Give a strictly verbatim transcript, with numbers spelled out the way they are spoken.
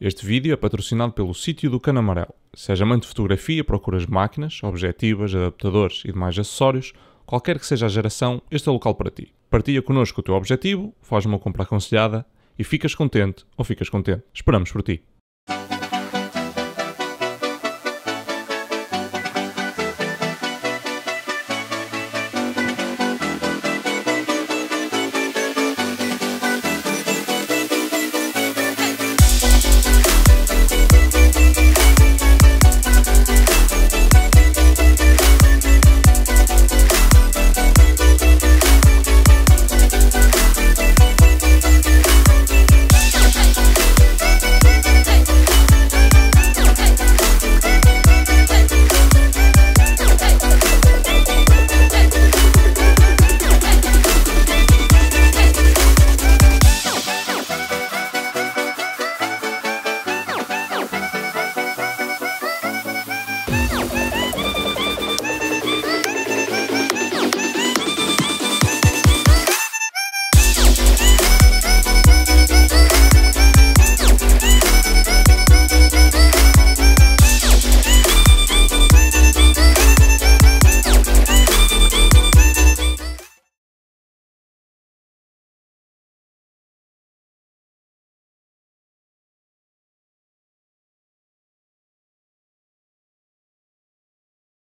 Este vídeo é patrocinado pelo Sítio do Cano Amarelo. Seja amante de fotografia, procuras máquinas, objetivas, adaptadores e demais acessórios, qualquer que seja a geração, este é o local para ti. Partilha connosco o teu objetivo, faz uma compra aconselhada e ficas contente ou ficas contente. Esperamos por ti.